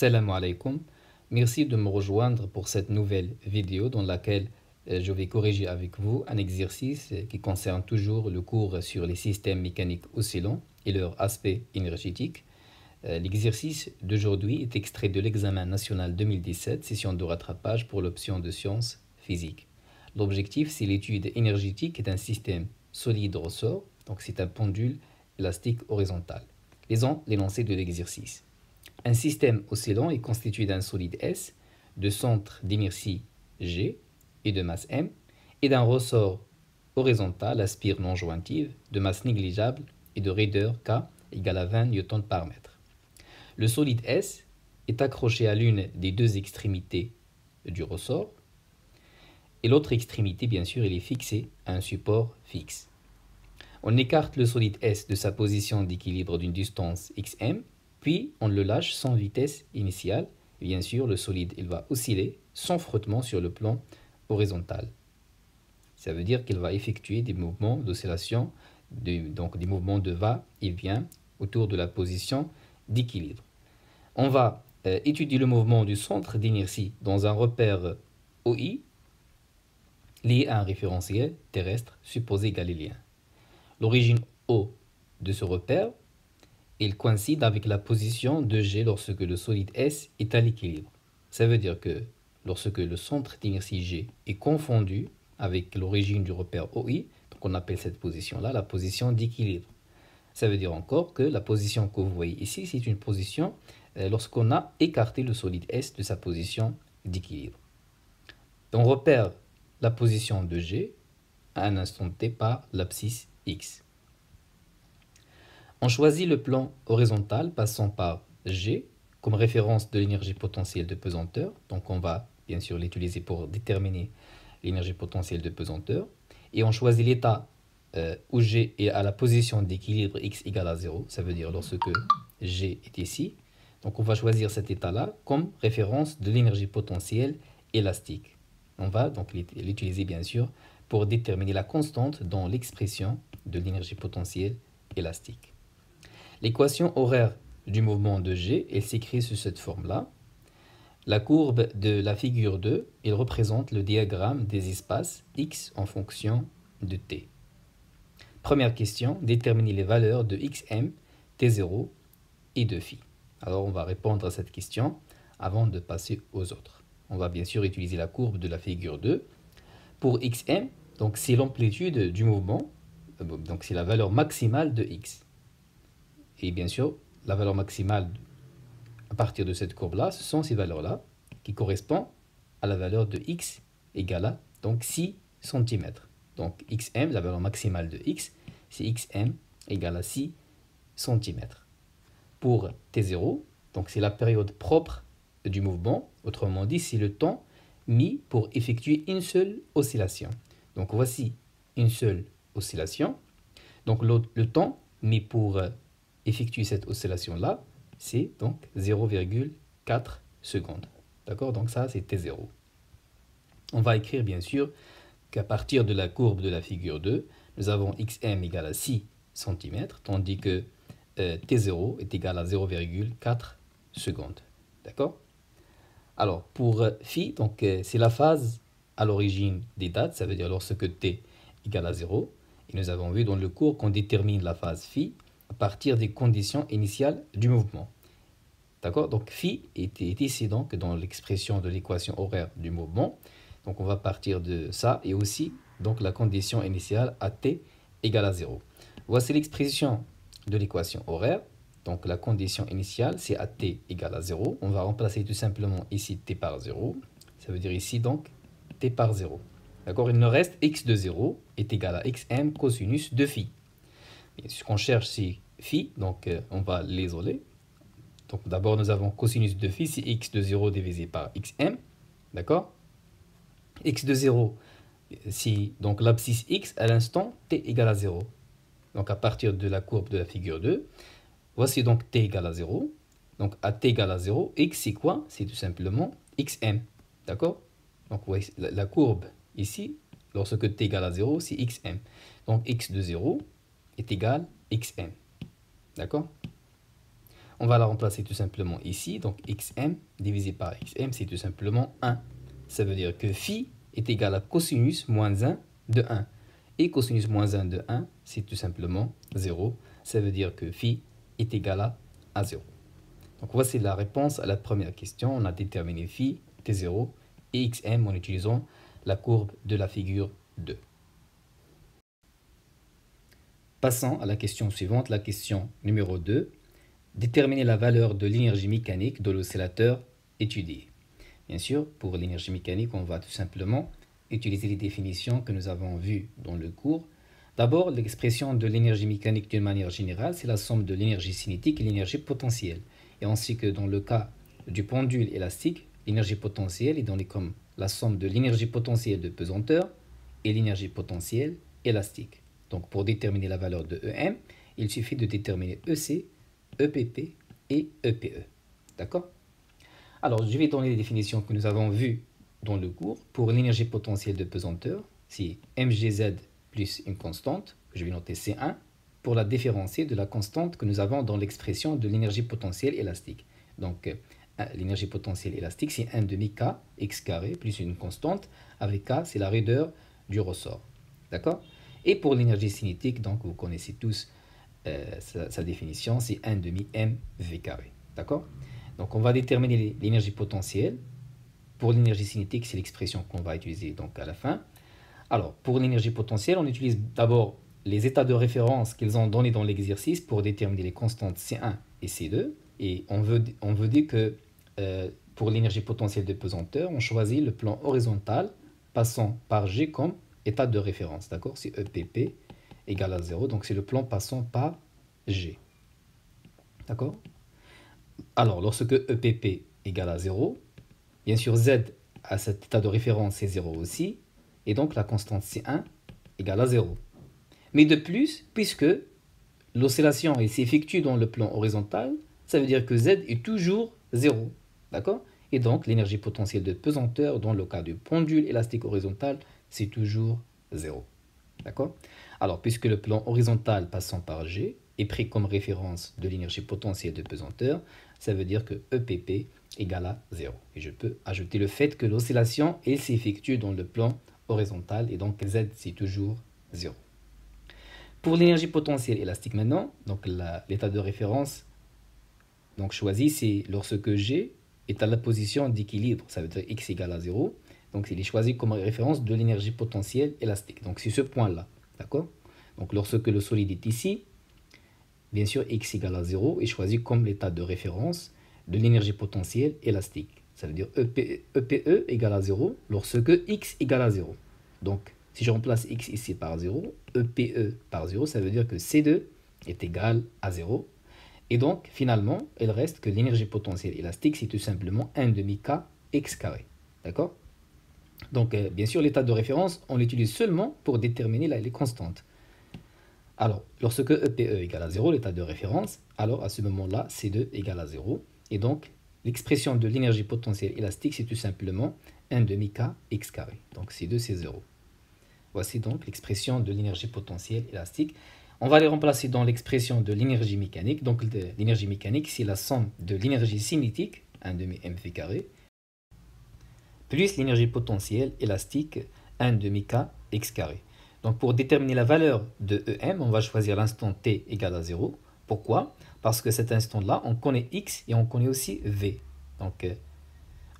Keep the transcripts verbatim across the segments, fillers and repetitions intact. Salam alaikum, merci de me rejoindre pour cette nouvelle vidéo dans laquelle je vais corriger avec vous un exercice qui concerne toujours le cours sur les systèmes mécaniques oscillants et leur aspect énergétique. L'exercice d'aujourd'hui est extrait de l'examen national deux mille dix-sept, session de rattrapage pour l'option de sciences physiques. L'objectif, c'est l'étude énergétique d'un système solide ressort, donc c'est un pendule élastique horizontal. Lisons l'énoncé de l'exercice. Un système oscillant est constitué d'un solide S, de centre d'inertie G et de masse M, et d'un ressort horizontal à spire non jointive de masse négligeable et de raideur K égale à vingt newtons par mètre. Le solide S est accroché à l'une des deux extrémités du ressort, et l'autre extrémité, bien sûr, elle est fixée à un support fixe. On écarte le solide S de sa position d'équilibre d'une distance X M, puis on le lâche sans vitesse initiale. Bien sûr, le solide il va osciller sans frottement sur le plan horizontal. Ça veut dire qu'il va effectuer des mouvements d'oscillation, de, donc des mouvements de va et vient autour de la position d'équilibre. On va euh, étudier le mouvement du centre d'inertie dans un repère O I lié à un référentiel terrestre supposé galiléen. L'origine O de ce repère, il coïncide avec la position de G lorsque le solide S est à l'équilibre. Ça veut dire que lorsque le centre d'inertie G est confondu avec l'origine du repère O I, donc on appelle cette position-là la position d'équilibre. Ça veut dire encore que la position que vous voyez ici, c'est une position lorsqu'on a écarté le solide S de sa position d'équilibre. On repère la position de G à un instant T par l'abscisse X. On choisit le plan horizontal passant par G comme référence de l'énergie potentielle de pesanteur. Donc on va bien sûr l'utiliser pour déterminer l'énergie potentielle de pesanteur. Et on choisit l'état euh, où G est à la position d'équilibre X égale à zéro. Ça veut dire lorsque G est ici. Donc on va choisir cet état-là comme référence de l'énergie potentielle élastique. On va donc l'utiliser bien sûr pour déterminer la constante dans l'expression de l'énergie potentielle élastique. L'équation horaire du mouvement de G, elle s'écrit sous cette forme-là. La courbe de la figure deux, elle représente le diagramme des espaces X en fonction de T. Première question, déterminer les valeurs de X M, T zéro et de phi. Alors on va répondre à cette question avant de passer aux autres. On va bien sûr utiliser la courbe de la figure deux. Pour X M, donc c'est l'amplitude du mouvement, donc c'est la valeur maximale de X. Et bien sûr, la valeur maximale à partir de cette courbe-là, ce sont ces valeurs-là qui correspondent à la valeur de X égale à donc six centimètres. Donc X M, la valeur maximale de X, c'est X M égale à six centimètres. Pour T zéro, donc c'est la période propre du mouvement, autrement dit, c'est le temps mis pour effectuer une seule oscillation. Donc voici une seule oscillation. Donc le, le temps mis pour euh, effectuer cette oscillation-là, c'est donc zéro virgule quatre secondes. D'accord? Donc ça, c'est T zéro. On va écrire bien sûr qu'à partir de la courbe de la figure deux, nous avons X M égale à six centimètres, tandis que euh, T zéro est égal à zéro virgule quatre secondes. D'accord? Alors, pour euh, phi, donc euh, c'est la phase à l'origine des dates, ça veut dire lorsque T égale à zéro. Et nous avons vu dans le cours qu'on détermine la phase phi à partir des conditions initiales du mouvement. D'accord? Donc phi est, est ici donc dans l'expression de l'équation horaire du mouvement. Donc on va partir de ça et aussi donc la condition initiale à T égale à zéro. Voici l'expression de l'équation horaire. Donc la condition initiale, c'est à T égale à zéro. On va remplacer tout simplement ici T par zéro. Ça veut dire ici donc T par zéro. D'accord? Il nous reste X de zéro est égal à Xm cosinus de phi. Et ce qu'on cherche, c'est phi, donc euh, on va l'isoler. Donc d'abord, nous avons cosinus de phi, c'est X de zéro divisé par Xm. D'accord? X de zéro, c'est donc l'abscisse X à l'instant T égale à zéro. Donc à partir de la courbe de la figure deux, voici donc T égale à zéro. Donc à T égale à zéro, X c'est quoi? C'est tout simplement Xm. D'accord? Donc voici la, la courbe ici, lorsque T égale à zéro, c'est Xm. Donc X de zéro est égal à Xm. D'accord? On va la remplacer tout simplement ici. Donc xm divisé par xm, c'est tout simplement un. Ça veut dire que phi est égal à cosinus moins un de un. Et cosinus moins un de un, c'est tout simplement zéro. Ça veut dire que phi est égal à, à zéro. Donc voici la réponse à la première question. On a déterminé phi, t zéro et xm en utilisant la courbe de la figure deux. Passons à la question suivante, la question numéro deux. Déterminer la valeur de l'énergie mécanique de l'oscillateur étudié. Bien sûr, pour l'énergie mécanique, on va tout simplement utiliser les définitions que nous avons vues dans le cours. D'abord, l'expression de l'énergie mécanique d'une manière générale, c'est la somme de l'énergie cinétique et l'énergie potentielle. Et ainsi que dans le cas du pendule élastique, l'énergie potentielle est donnée comme la somme de l'énergie potentielle de pesanteur et l'énergie potentielle élastique. Donc pour déterminer la valeur de E M, il suffit de déterminer E C, E P P et E P E. D'accord? Alors je vais donner les définitions que nous avons vues dans le cours. Pour l'énergie potentielle de pesanteur, c'est M G Z plus une constante, que je vais noter C un, pour la différencier de la constante que nous avons dans l'expression de l'énergie potentielle élastique. Donc l'énergie potentielle élastique, c'est un demi K, X carré, plus une constante, avec K, c'est la raideur du ressort. D'accord? Et pour l'énergie cinétique, donc vous connaissez tous euh, sa, sa définition, c'est un demi mv carré. D'accord? Donc on va déterminer l'énergie potentielle. Pour l'énergie cinétique, c'est l'expression qu'on va utiliser donc à la fin. Alors pour l'énergie potentielle, on utilise d'abord les états de référence qu'ils ont donnés dans l'exercice pour déterminer les constantes C un et C deux. Et on veut, on veut dire que euh, pour l'énergie potentielle de pesanteur, on choisit le plan horizontal passant par G comme état de référence, d'accord? C'est E P P égale à zéro, donc c'est le plan passant par G. D'accord? Alors, lorsque E P P égale à zéro, bien sûr Z à cet état de référence, c'est zéro aussi, et donc la constante C un égale à zéro. Mais de plus, puisque l'oscillation s'effectue dans le plan horizontal, ça veut dire que Z est toujours zéro, d'accord? Et donc, l'énergie potentielle de pesanteur, dans le cas du pendule élastique horizontal, c'est toujours zéro. D'accord? Alors, puisque le plan horizontal passant par G est pris comme référence de l'énergie potentielle de pesanteur, ça veut dire que E P P égale à zéro. Et je peux ajouter le fait que l'oscillation, elle s'effectue dans le plan horizontal, et donc Z, c'est toujours zéro. Pour l'énergie potentielle élastique maintenant, donc l'état de référence donc choisi, c'est lorsque G est à la position d'équilibre, ça veut dire X égale à zéro. Donc, il est choisi comme référence de l'énergie potentielle élastique. Donc, c'est ce point-là, d'accord? Donc, lorsque le solide est ici, bien sûr, X égale à zéro est choisi comme l'état de référence de l'énergie potentielle élastique. Ça veut dire E P E égale à zéro lorsque X égale à zéro. Donc, si je remplace X ici par zéro, E P E par zéro, ça veut dire que C deux est égal à zéro. Et donc, finalement, il reste que l'énergie potentielle élastique, c'est tout simplement un demi K X carré, d'accord? Donc, euh, bien sûr, l'état de référence, on l'utilise seulement pour déterminer la, les constantes. Alors, lorsque E P E égale à zéro, l'état de référence, alors à ce moment-là, C deux égale à zéro. Et donc, l'expression de l'énergie potentielle élastique, c'est tout simplement un demi K X carré. Donc, C deux, c'est zéro. Voici donc l'expression de l'énergie potentielle élastique. On va les remplacer dans l'expression de l'énergie mécanique. Donc, l'énergie mécanique, c'est la somme de l'énergie cinétique, un demi mv carré, plus l'énergie potentielle élastique, un demi K X carré. Donc pour déterminer la valeur de E M, on va choisir l'instant T égale à zéro. Pourquoi? Parce que cet instant-là, on connaît X et on connaît aussi V. Donc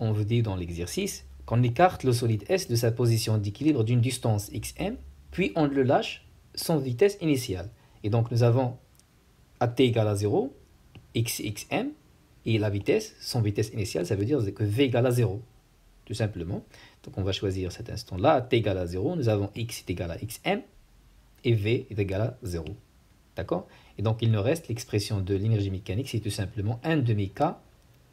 on vous dit dans l'exercice qu'on écarte le solide S de sa position d'équilibre d'une distance X M, puis on le lâche sans vitesse initiale. Et donc nous avons à T égale à zéro, X, X M, et la vitesse, sans vitesse initiale, ça veut dire que V égale à zéro. Tout simplement. Donc on va choisir cet instant-là, t égale à zéro, nous avons x est égal à xm, et v est égal à zéro. D'accord? Et donc il nous reste l'expression de l'énergie mécanique, c'est tout simplement un demi k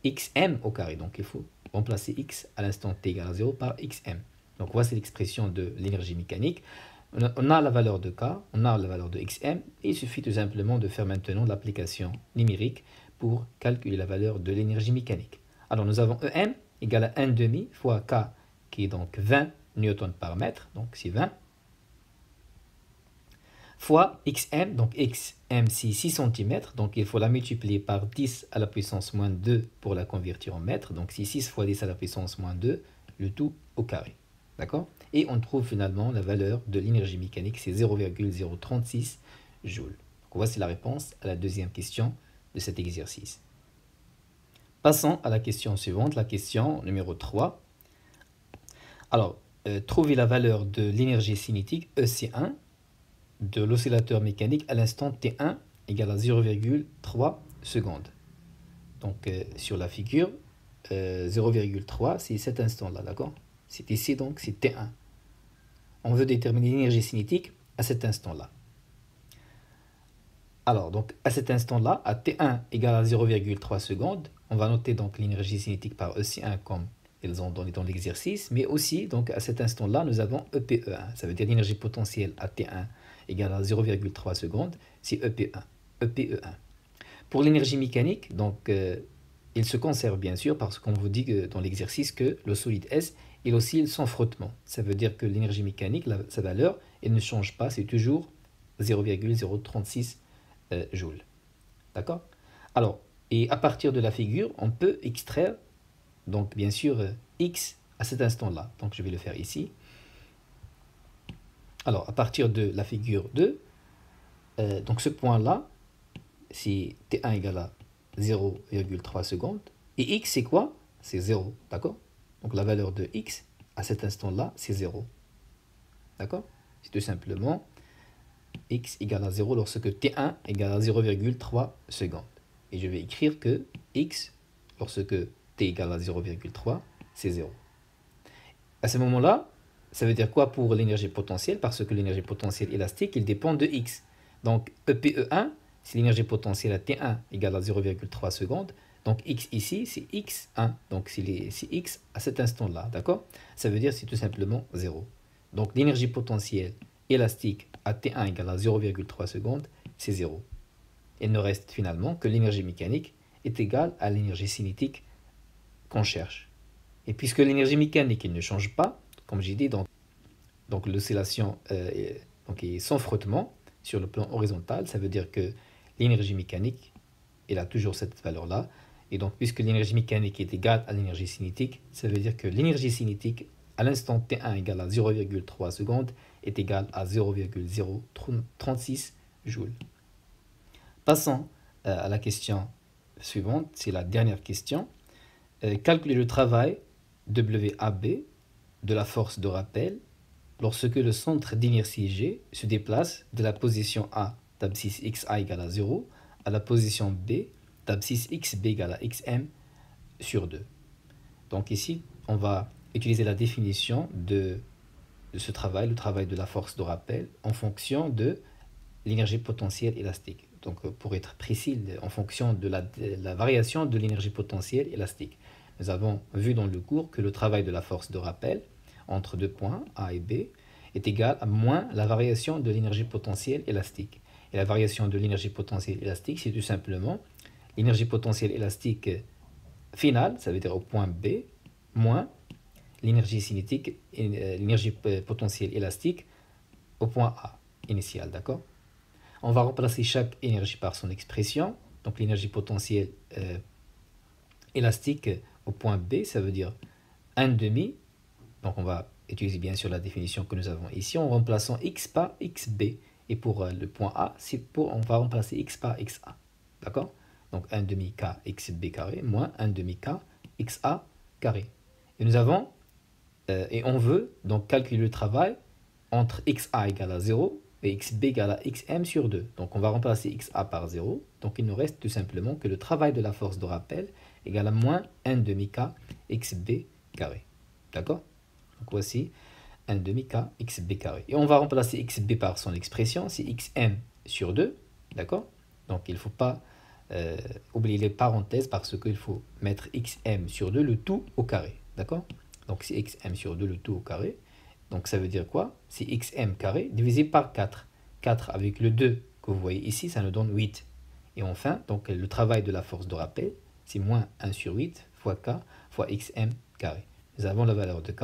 xm au carré. Donc il faut remplacer x à l'instant t égale à zéro par xm. Donc voici l'expression de l'énergie mécanique. On a, on a la valeur de k, on a la valeur de xm, et il suffit tout simplement de faire maintenant l'application numérique pour calculer la valeur de l'énergie mécanique. Alors nous avons E M égale à un demi fois K, qui est donc vingt newtons par mètre, donc c'est vingt, fois xm, donc xm c'est six centimètres, donc il faut la multiplier par dix à la puissance moins deux pour la convertir en mètres, donc c'est six fois dix à la puissance moins deux, le tout au carré, d'accord? Et on trouve finalement la valeur de l'énergie mécanique, c'est zéro virgule zéro trente-six joules. Donc voici la réponse à la deuxième question de cet exercice. Passons à la question suivante, la question numéro trois. Alors, euh, trouver la valeur de l'énergie cinétique E C un de l'oscillateur mécanique à l'instant T un égale à zéro virgule trois secondes. Donc, euh, sur la figure, euh, zéro virgule trois, c'est cet instant-là, d'accord? C'est ici, donc, c'est T un. On veut déterminer l'énergie cinétique à cet instant-là. Alors, donc, à cet instant-là, à T un égale à zéro virgule trois secondes, on va noter donc l'énergie cinétique par E C un comme ils ont donné dans l'exercice, mais aussi, donc, à cet instant-là, nous avons E P E un. Ça veut dire l'énergie potentielle à T un égale à zéro virgule trois secondes, c'est E P E un. Pour l'énergie mécanique, donc, euh, il se conserve, bien sûr, parce qu'on vous dit que, dans l'exercice que le solide S, il oscille sans frottement. Ça veut dire que l'énergie mécanique, la, sa valeur, elle ne change pas, c'est toujours zéro virgule zéro trente-six euh, joules. D'accord? Alors, et à partir de la figure, on peut extraire, donc bien sûr, euh, x à cet instant-là. Donc je vais le faire ici. Alors, à partir de la figure deux, euh, donc ce point-là, c'est T un égale à zéro virgule trois secondes. Et x, c'est quoi? C'est zéro, d'accord? Donc la valeur de x, à cet instant-là, c'est zéro. D'accord? C'est tout simplement x égale à zéro lorsque T un égale à zéro virgule trois secondes. Et je vais écrire que x, lorsque t égale à zéro virgule trois, c'est zéro. À ce moment-là, ça veut dire quoi pour l'énergie potentielle? Parce que l'énergie potentielle élastique, elle dépend de x. Donc E P E un, c'est l'énergie potentielle à T un égale à zéro virgule trois secondes. Donc x ici, c'est x un. Donc c'est x à cet instant-là, d'accord? Ça veut dire c'est tout simplement zéro. Donc l'énergie potentielle élastique à T un égale à zéro virgule trois secondes, c'est zéro. Il ne reste finalement que l'énergie mécanique est égale à l'énergie cinétique qu'on cherche. Et puisque l'énergie mécanique elle ne change pas, comme j'ai dit, donc, donc l'oscillation euh, est sans frottement sur le plan horizontal, ça veut dire que l'énergie mécanique, elle a toujours cette valeur-là. Et donc, puisque l'énergie mécanique est égale à l'énergie cinétique, ça veut dire que l'énergie cinétique à l'instant T un égale à zéro virgule trois secondes est égale à zéro virgule zéro trente-six joules. Passons euh, à la question suivante, c'est la dernière question. Euh, calculer le travail W A B de la force de rappel lorsque le centre d'inertie G se déplace de la position A d'abscisse X A égale à zéro à la position B d'abscisse X B égale à X M sur deux. Donc ici, on va utiliser la définition de, de ce travail, le travail de la force de rappel, en fonction de l'énergie potentielle élastique. Donc, pour être précis, en fonction de la, de la variation de l'énergie potentielle élastique. Nous avons vu dans le cours que le travail de la force de rappel entre deux points, A et B, est égal à moins la variation de l'énergie potentielle élastique. Et la variation de l'énergie potentielle élastique, c'est tout simplement l'énergie potentielle élastique finale, ça veut dire au point B, moins l'énergie cinétique, l'énergie potentielle élastique au point A initial, d'accord? On va remplacer chaque énergie par son expression. Donc l'énergie potentielle euh, élastique au point B, ça veut dire un demi. Donc on va utiliser bien sûr la définition que nous avons ici en remplaçant x par xb. Et pour euh, le point A, c'est pour on va remplacer x par xa. D'accord? Donc un demi k xb carré moins un demi k xa carré. Et nous avons, euh, et on veut donc calculer le travail entre xa égale à zéro et xb égale à xm sur deux. Donc on va remplacer xa par zéro. Donc il nous reste tout simplement que le travail de la force de rappel égale à moins un demi k xb carré. D'accord? Donc voici un demi k xb carré. Et on va remplacer xb par son expression, c'est xm sur deux. D'accord? Donc il ne faut pas euh, oublier les parenthèses parce qu'il faut mettre xm sur deux, le tout au carré. D'accord? Donc c'est xm sur deux, le tout au carré. Donc ça veut dire quoi? C'est xm carré divisé par quatre. quatre avec le deux que vous voyez ici, ça nous donne huit. Et enfin, donc le travail de la force de rappel, c'est moins un sur huit fois k fois xm carré. Nous avons la valeur de k,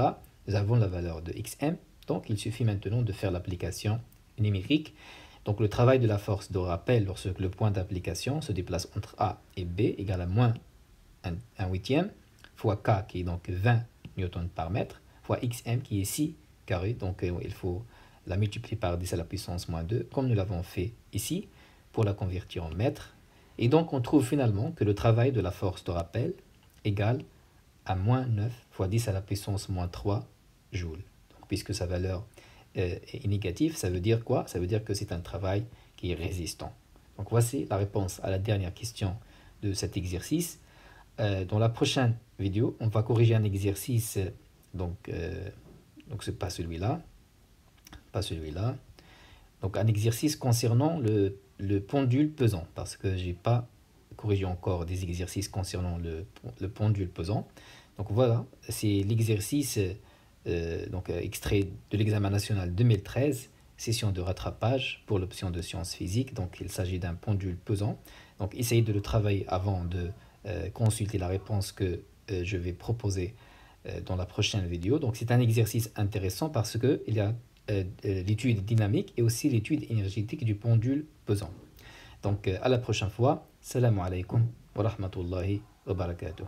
nous avons la valeur de xm. Donc il suffit maintenant de faire l'application numérique. Donc le travail de la force de rappel lorsque le point d'application se déplace entre A et B égale à moins un huitième fois K qui est donc vingt newtons par mètre fois X M qui est six carrés. Donc il faut la multiplier par dix à la puissance moins deux comme nous l'avons fait ici pour la convertir en mètres. Et donc on trouve finalement que le travail de la force de rappel égale à moins neuf fois dix à la puissance moins trois joules. Donc, puisque sa valeur euh, est négative, ça veut dire quoi? Ça veut dire que c'est un travail qui est résistant. Donc voici la réponse à la dernière question de cet exercice. Euh, dans la prochaine vidéo, on va corriger un exercice, donc euh, donc c'est pas celui-là, pas celui-là. Donc un exercice concernant le le pendule pesant, parce que j'ai pas corrigé encore des exercices concernant le, le pendule pesant. Donc voilà, c'est l'exercice euh, donc extrait de l'examen national deux mille treize, session de rattrapage pour l'option de sciences physiques. Donc il s'agit d'un pendule pesant. Donc essayez de le travailler avant de euh, consulter la réponse que euh, je vais proposer euh, dans la prochaine vidéo. Donc c'est un exercice intéressant parce que il y a l'étude dynamique et aussi l'étude énergétique du pendule pesant. Donc à la prochaine fois, salam alaikum wa rahmatullahi wa barakatuh.